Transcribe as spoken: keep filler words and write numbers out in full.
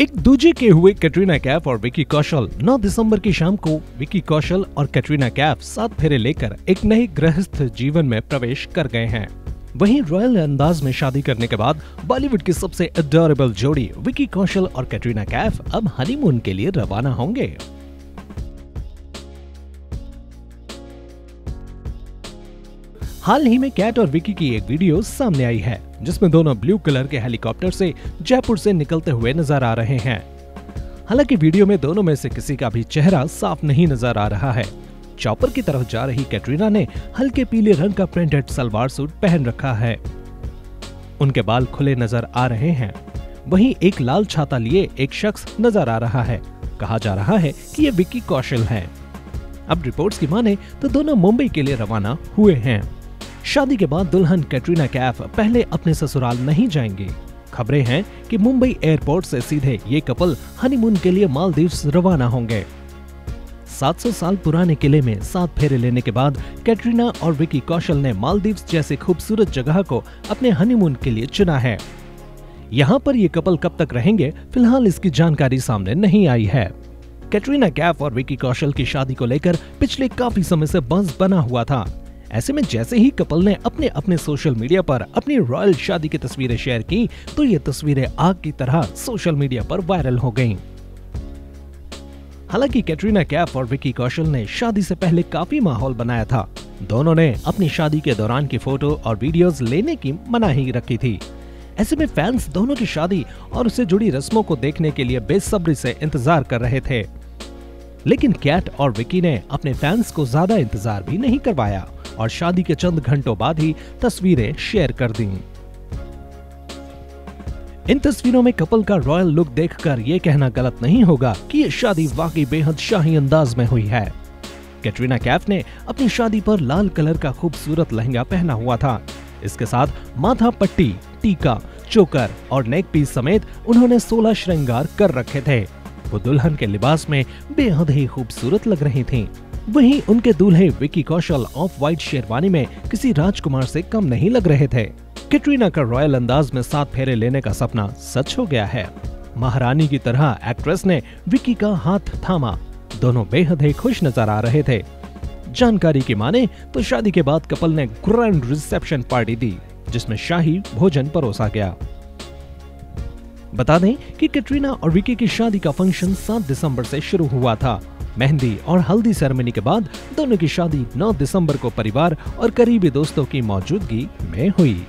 एक दूजे के हुए कैटरीना कैफ और विकी कौशल। नौ दिसंबर की शाम को विकी कौशल और कैटरीना कैफ सात फेरे लेकर एक नए गृहस्थ जीवन में प्रवेश कर गए हैं। वहीं रॉयल अंदाज में शादी करने के बाद बॉलीवुड की सबसे एडोरेबल जोड़ी विकी कौशल और कैटरीना कैफ अब हनीमून के लिए रवाना होंगे। हाल ही में कैट और विकी की एक वीडियो सामने आई है जिसमें दोनों ब्लू कलर के हेलीकॉप्टर से जयपुर से निकलते हुए नजर आ रहे हैं। हालांकि वीडियो में दोनों में से किसी का भी चेहरा साफ नहीं नजर आ रहा है। चॉपर की तरफ जा रही कैटरीना ने हल्के पीले रंग का प्रिंटेड सलवार सूट पहन रखा है। उनके बाल खुले नजर आ रहे हैं। वहीं एक लाल छाता लिए एक शख्स नजर आ रहा है। कहा जा रहा है कि ये विकी कौशल हैं। अब रिपोर्ट्स की माने तो दोनों मुंबई के लिए रवाना हुए हैं। शादी के बाद दुल्हन कैटरीना कैफ पहले अपने ससुराल नहीं जाएंगी। खबरें हैं कि मुंबई एयरपोर्ट से सीधे ये कपल हनीमून के लिए मालदीव रवाना होंगे। सात सौ साल पुराने किले में सात फेरे लेने के बाद कैटरीना और विकी कौशल ने मालदीव जैसे खूबसूरत जगह को अपने हनीमून के लिए चुना है। यहाँ पर ये कपल कब तक रहेंगे, फिलहाल इसकी जानकारी सामने नहीं आई है। कैटरीना कैफ और विकी कौशल की शादी को लेकर पिछले काफी समय से बंस बना हुआ था। ऐसे में जैसे ही कपल ने अपने अपने सोशल मीडिया पर अपनी रॉयल शादी की तस्वीरें शेयर की तो ये तस्वीरें आग की तरह सोशल मीडिया पर वायरल हो गईं। हालांकि कैटरीना कैफ और विकी कौशल ने शादी से पहले काफी माहौल बनाया था। दोनों ने अपनी शादी के दौरान की फोटो और वीडियोस लेने की मनाही रखी थी। ऐसे में फैंस दोनों की शादी और उससे जुड़ी रस्मों को देखने के लिए बेसब्री से इंतजार कर रहे थे। लेकिन कैट और विकी ने अपने फैंस को ज्यादा इंतजार भी नहीं करवाया और शादी के चंद घंटों बाद ही तस्वीरें शेयर कर दी। इन तस्वीरों में कपल का रॉयल लुक देखकर ये कहना गलत नहीं होगा कि ये शादी वाकई बेहद शाही अंदाज में हुई है। कैटरीना कैफ ने अपनी शादी पर लाल कलर का खूबसूरत लहंगा पहना हुआ था। इसके साथ माथा पट्टी, टीका, चोकर और नेक पीस समेत उन्होंने सोलह श्रृंगार कर रखे थे। वो दुल्हन के लिबास में बेहद ही खूबसूरत लग रही थी। वहीं उनके दूल्हे विकी कौशल ऑफ व्हाइट शेरवानी में किसी राजकुमार से कम नहीं लग रहे थे। कैटरीना का रॉयल अंदाज में सात फेरे लेने का सपना सच हो गया है। महारानी की तरह एक्ट्रेस ने विकी का हाथ थामा। दोनों बेहद ही खुश नजर आ रहे थे। जानकारी की माने तो शादी के बाद कपल ने ग्रैंड रिसेप्शन पार्टी दी जिसमें शाही भोजन परोसा गया। बता दें कि कैटरीना और विकी की शादी का फंक्शन सात दिसंबर से शुरू हुआ था। मेहंदी और हल्दी सेरेमनी के बाद दोनों की शादी नौ दिसंबर को परिवार और करीबी दोस्तों की मौजूदगी में हुई।